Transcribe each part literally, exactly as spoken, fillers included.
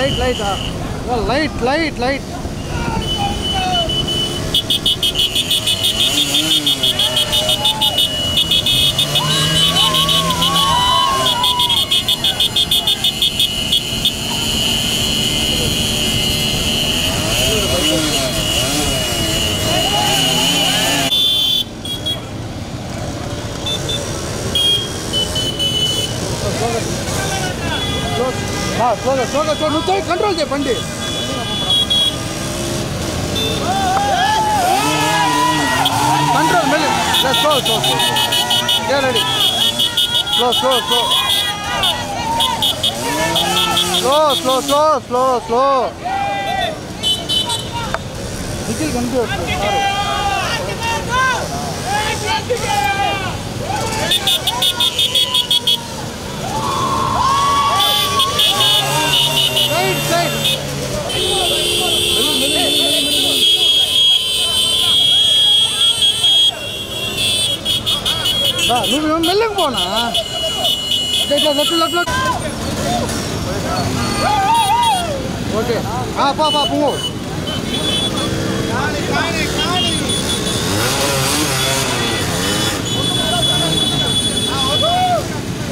light light ah well, light light light हाँ सोगा सोगा तो नुतो ही control दे पंडे control मिले ले सो सो सो क्या ready slow slow slow slow slow slow slow निकल गंदे మెల్లకి పోనా ఇట్లా లట్లు లట్లు ఓకే ఆ పా పా పో కాని కాని కాని ఆ ఓడు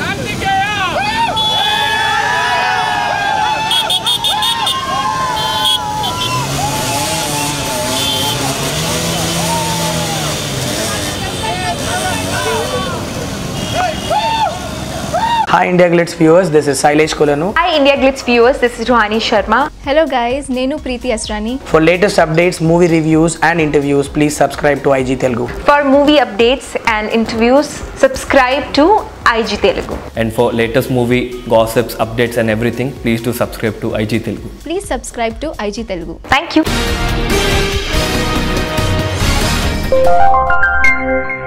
Karthikeya Hi India Glitz viewers, this is Silesh Kolanu. Hi India Glitz viewers, this is Ruhani Sharma. Hello guys, Nenu Preeti Asrani. For latest updates, movie reviews and interviews, please subscribe to I G Telugu. For movie updates and interviews, subscribe to I G Telugu. And for latest movie gossips, updates and everything, please do subscribe to I G Telugu. Please subscribe to I G Telugu. Thank you.